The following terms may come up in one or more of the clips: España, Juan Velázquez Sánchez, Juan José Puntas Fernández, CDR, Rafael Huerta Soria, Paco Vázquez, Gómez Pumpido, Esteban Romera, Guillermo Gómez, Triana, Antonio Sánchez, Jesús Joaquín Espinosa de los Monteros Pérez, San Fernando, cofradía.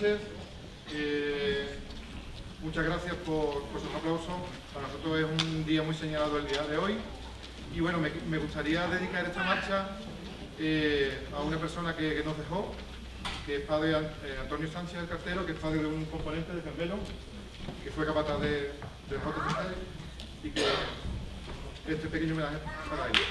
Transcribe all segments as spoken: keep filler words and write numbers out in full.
noches. Eh, muchas gracias por, por su aplauso. Para nosotros es un día muy señalado el día de hoy. Y bueno, me, me gustaría dedicar esta marcha eh, a una persona que, que nos dejó, que es padre eh, Antonio Sánchez, el cartero, que es padre de un componente de Carmelo, que fue capataz de, de J. Sánchez, y que este pequeño homenaje para ellos.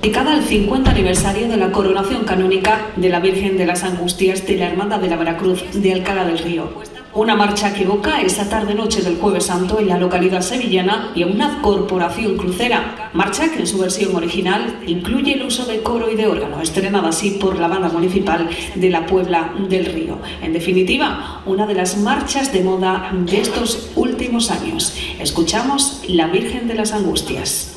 Dedicada al cincuenta aniversario de la coronación canónica de la Virgen de las Angustias de la Hermandad de la Veracruz de Alcalá del Río. Una marcha que evoca esa tarde-noche del Jueves Santo en la localidad sevillana y en una corporación crucera. Marcha que en su versión original incluye el uso de coro y de órgano, estrenada así por la Banda Municipal de la Puebla del Río. En definitiva, una de las marchas de moda de estos últimos años. Escuchamos la Virgen de las Angustias.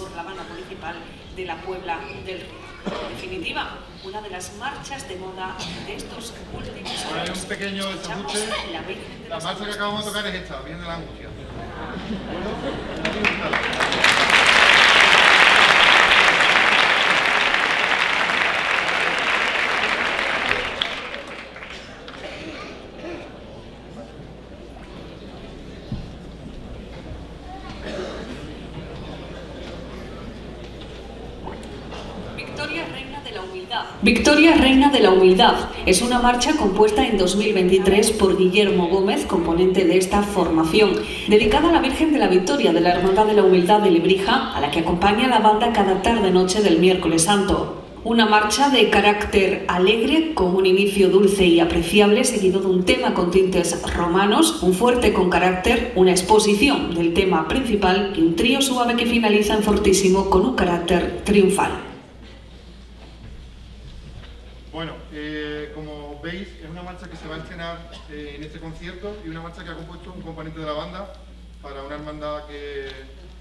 De la Puebla del Río. En definitiva, una de las marchas de moda de estos últimos años. Bueno, hay un pequeño desajuste. La, de la marcha que acabamos de tocar es esta, Virgen de la Angustia. Victoria Reina de la Humildad es una marcha compuesta en dos mil veintitrés por Guillermo Gómez, componente de esta formación, dedicada a la Virgen de la Victoria de la Hermandad de la Humildad de Lebrija, a la que acompaña la banda cada tarde-noche del Miércoles Santo. Una marcha de carácter alegre, con un inicio dulce y apreciable, seguido de un tema con tintes romanos, un fuerte con carácter, una exposición del tema principal y un trío suave que finaliza en fortísimo con un carácter triunfal. Bueno, eh, como veis, es una marcha que se va a estrenar eh, en este concierto y una marcha que ha compuesto un componente de la banda para una hermandad que,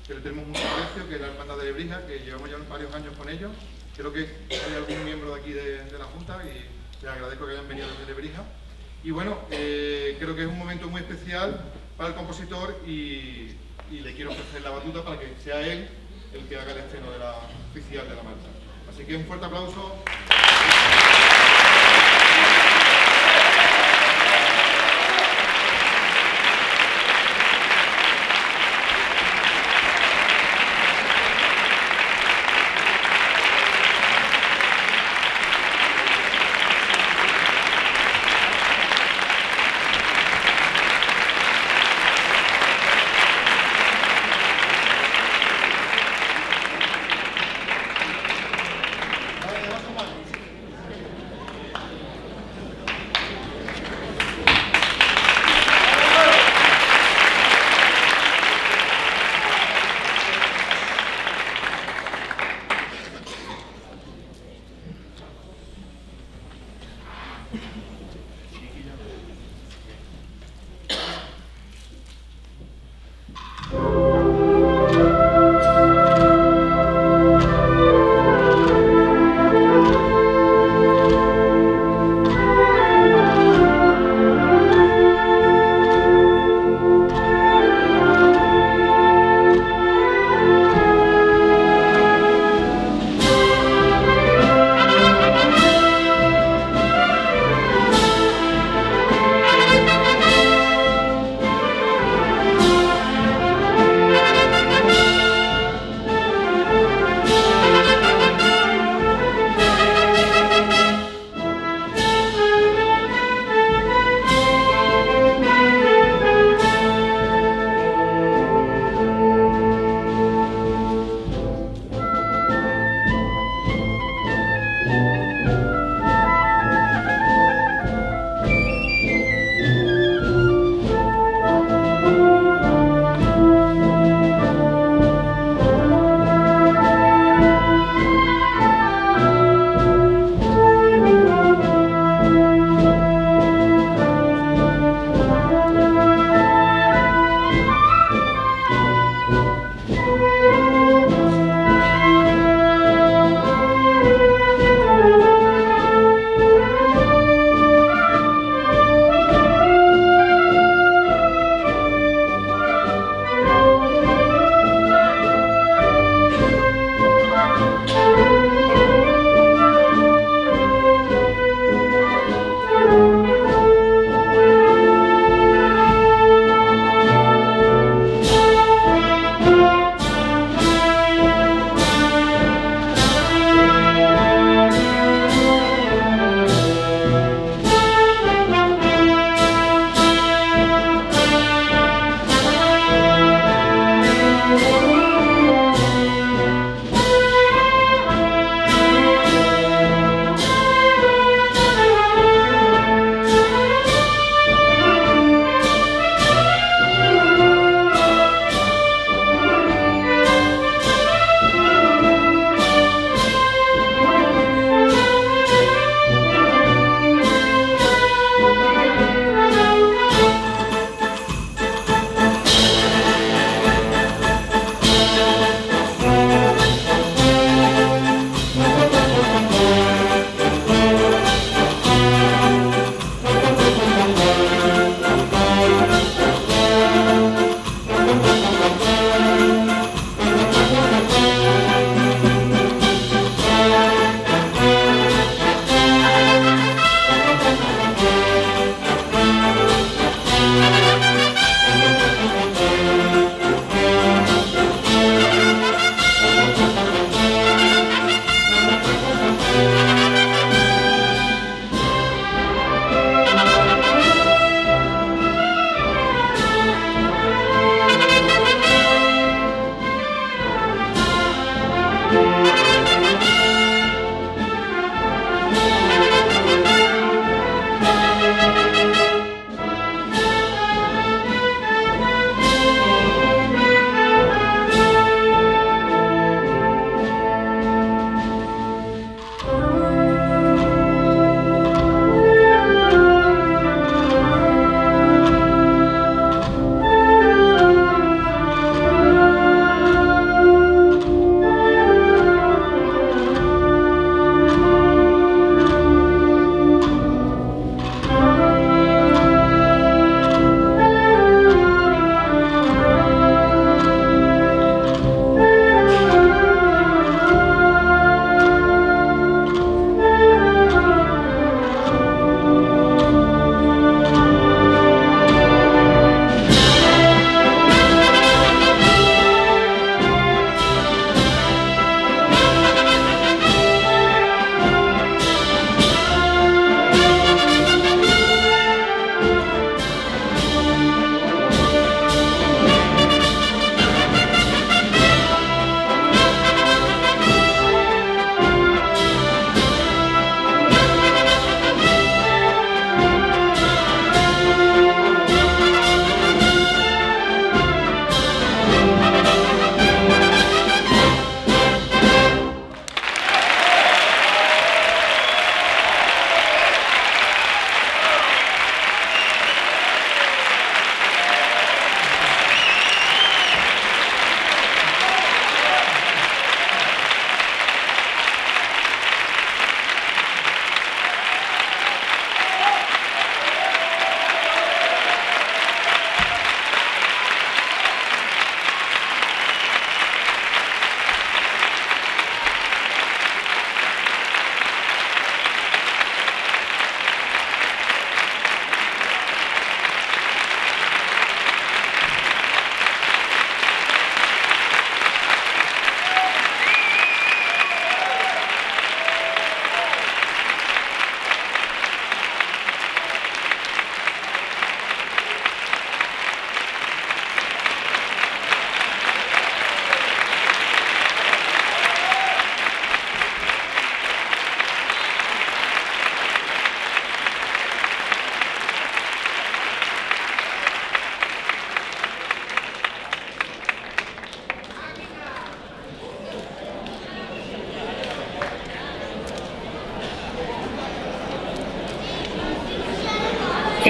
que le tenemos mucho aprecio, que es la hermandad de Lebrija, que llevamos ya varios años con ellos. Creo que hay algún miembro de aquí de, de la Junta y les agradezco que hayan venido desde Lebrija. Y bueno, eh, creo que es un momento muy especial para el compositor y, y le quiero ofrecer la batuta para que sea él el que haga el estreno de la, oficial de la marcha. Así que un fuerte aplauso. Thank you.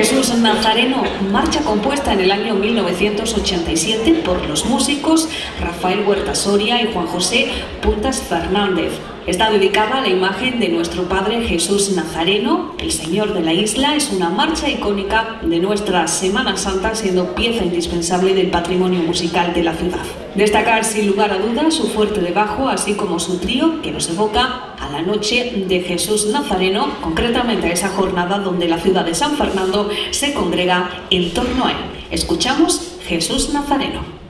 Jesús Nazareno, marcha compuesta en el año mil novecientos ochenta y siete por los músicos Rafael Huerta Soria y Juan José Puntas Fernández. Está dedicada a la imagen de nuestro Padre Jesús Nazareno, el Señor de la Isla. Es una marcha icónica de nuestra Semana Santa, siendo pieza indispensable del patrimonio musical de la ciudad. Destacar sin lugar a dudas su fuerte de bajo, así como su trío, que nos evoca a la noche de Jesús Nazareno, concretamente a esa jornada donde la ciudad de San Fernando se congrega en torno a él. Escuchamos Jesús Nazareno.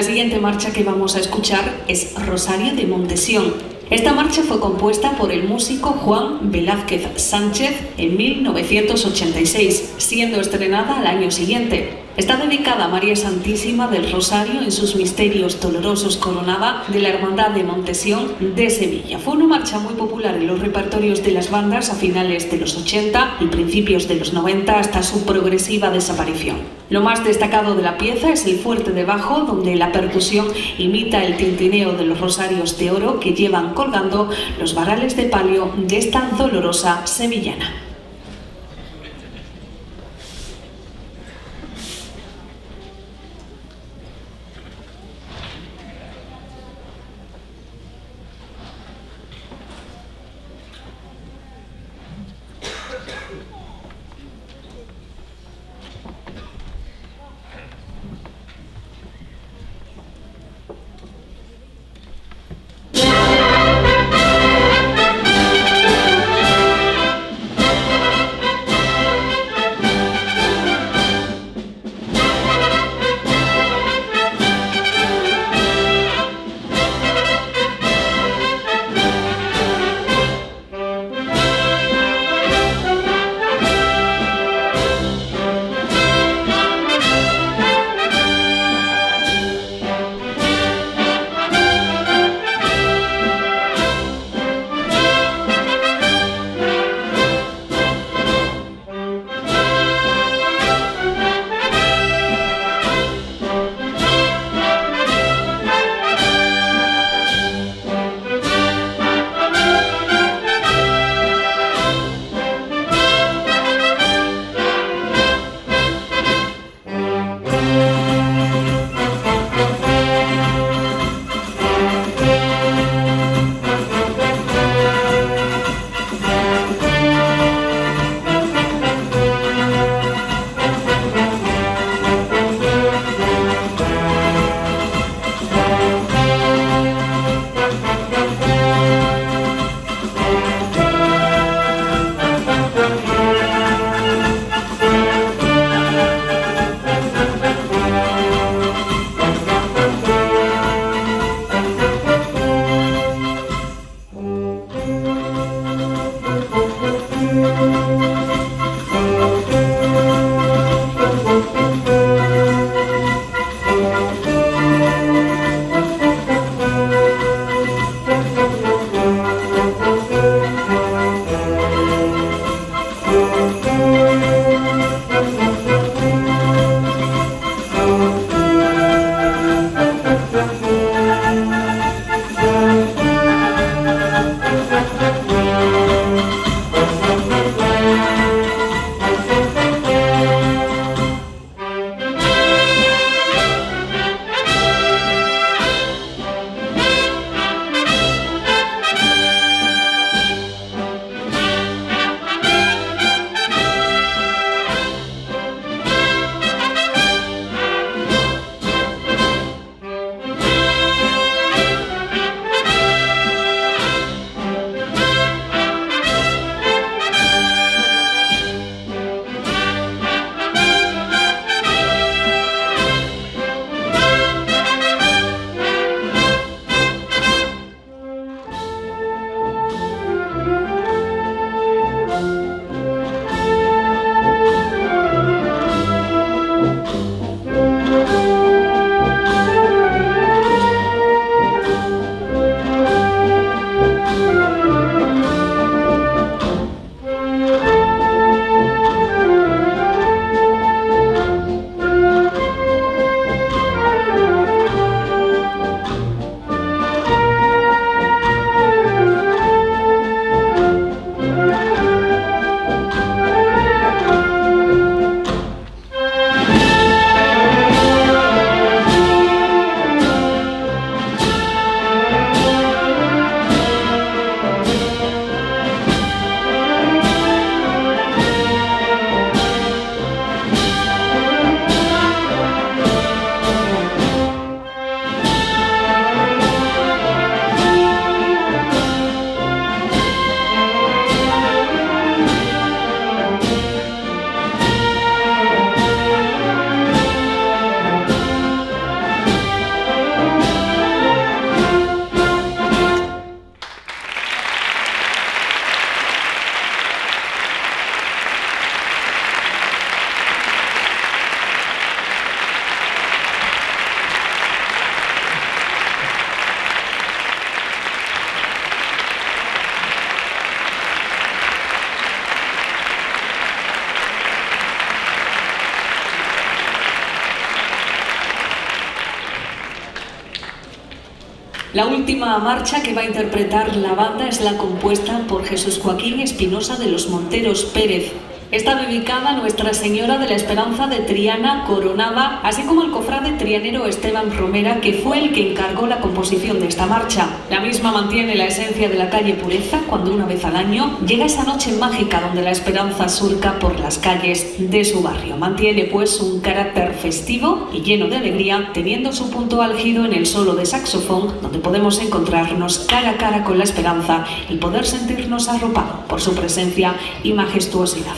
La siguiente marcha que vamos a escuchar es Rosario de Montesión. Esta marcha fue compuesta por el músico Juan Velázquez Sánchez en mil novecientos ochenta y seis, siendo estrenada al año siguiente. Está dedicada a María Santísima del Rosario en sus misterios dolorosos, coronada de la Hermandad de Montesión de Sevilla. Fue una marcha muy popular en los repertorios de las bandas a finales de los ochenta y principios de los noventa hasta su progresiva desaparición. Lo más destacado de la pieza es el fuerte de bajo, donde la percusión imita el tintineo de los rosarios de oro que llevan colgando los varales de palio de esta dolorosa sevillana. La última marcha que va a interpretar la banda es la compuesta por Jesús Joaquín Espinosa de los Monteros Pérez. Está dedicada a Nuestra Señora de la Esperanza de Triana Coronada, así como al cofrade trianero Esteban Romera, que fue el que encargó la composición de esta marcha. La misma mantiene la esencia de la calle Pureza, cuando una vez al año llega esa noche mágica donde la esperanza surca por las calles de su barrio. Mantiene pues un carácter festivo y lleno de alegría, teniendo su punto álgido en el solo de saxofón, donde podemos encontrarnos cara a cara con la esperanza y poder sentirnos arropados por su presencia y majestuosidad.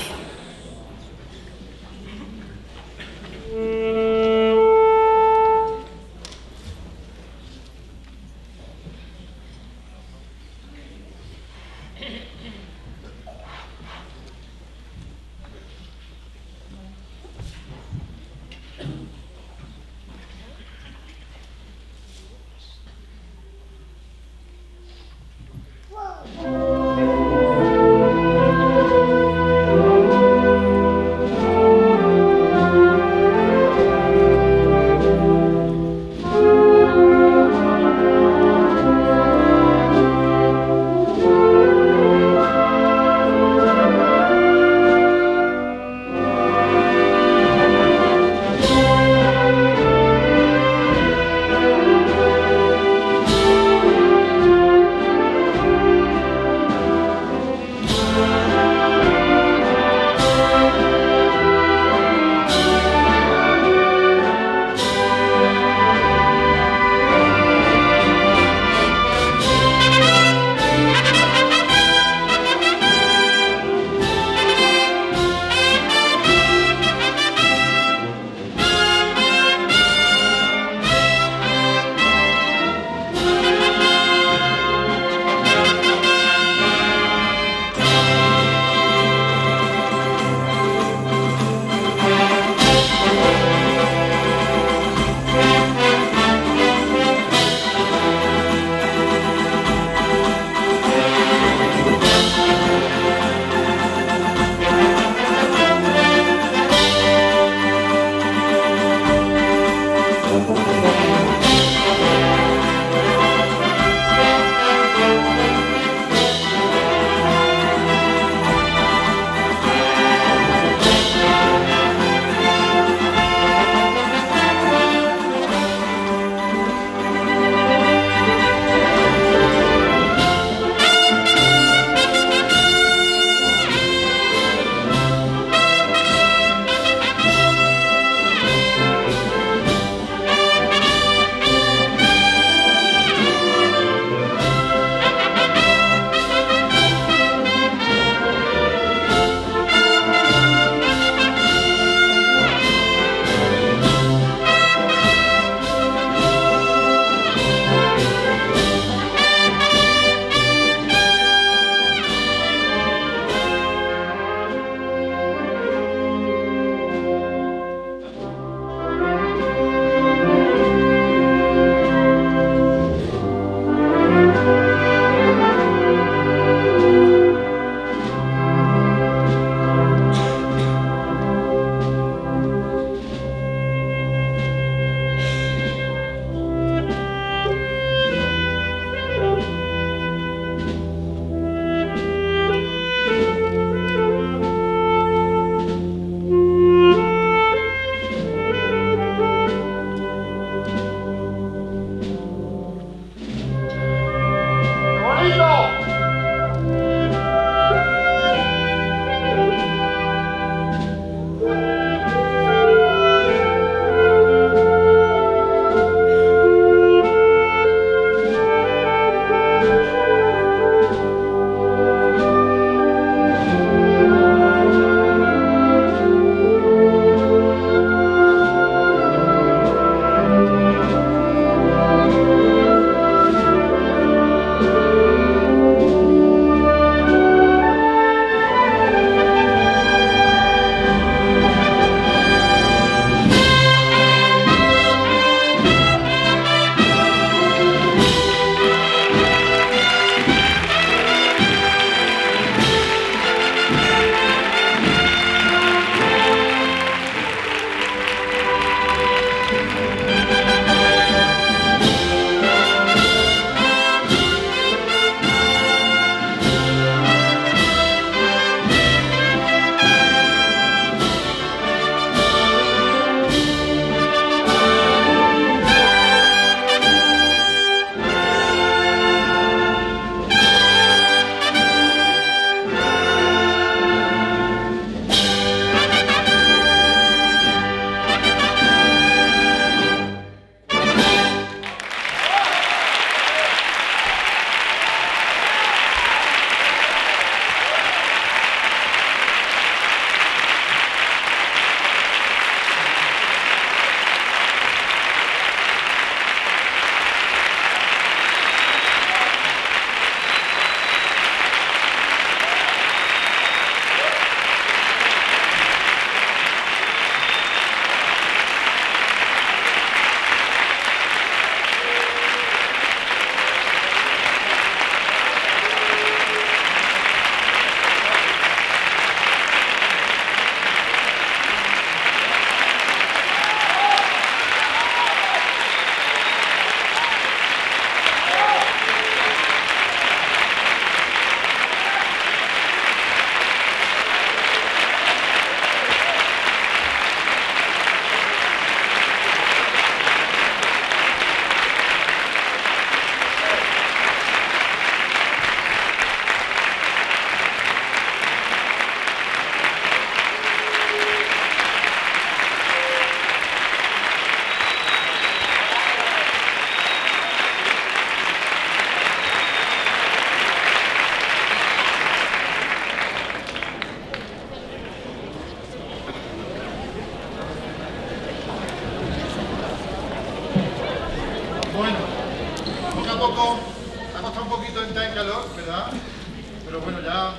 Pero bueno, ya,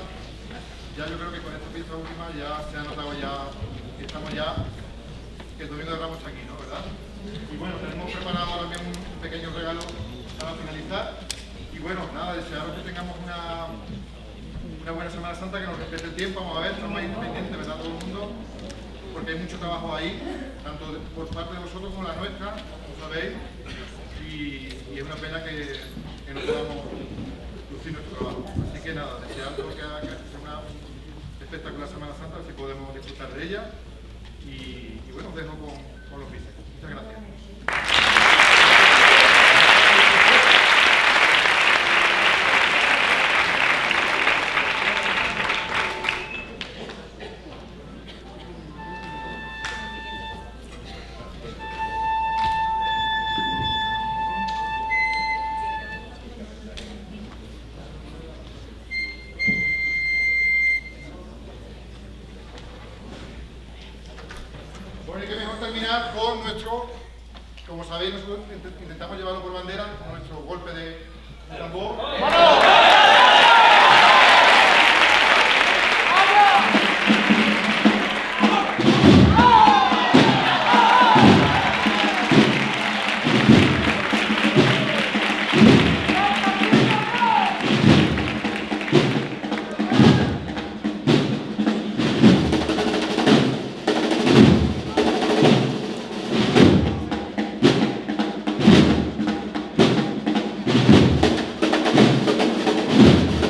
ya yo creo que con esta pieza última ya se ha notado ya que estamos ya, que el domingo de Ramos está aquí, ¿no? ¿Verdad? Y bueno, tenemos preparado también un pequeño regalo para finalizar. Y bueno, nada, desearos que tengamos una, una buena Semana Santa, que nos respete el tiempo. Vamos a ver, estamos ahí independientes, ¿verdad? Todo el mundo, porque hay mucho trabajo ahí, tanto por parte de vosotros como la nuestra, como sabéis. Y, y es una pena que, que no podamos lucir nuestro trabajo. Así que nada, desearos que, que sea una espectacular Semana Santa, así podemos disfrutar de ella. Y, y bueno, os dejo con, con los bíceps. Muchas gracias. Con nuestro, como sabéis, nosotros intentamos llevarlo por bandera, con nuestro golpe de tambor. ¡Vamos! Thank you.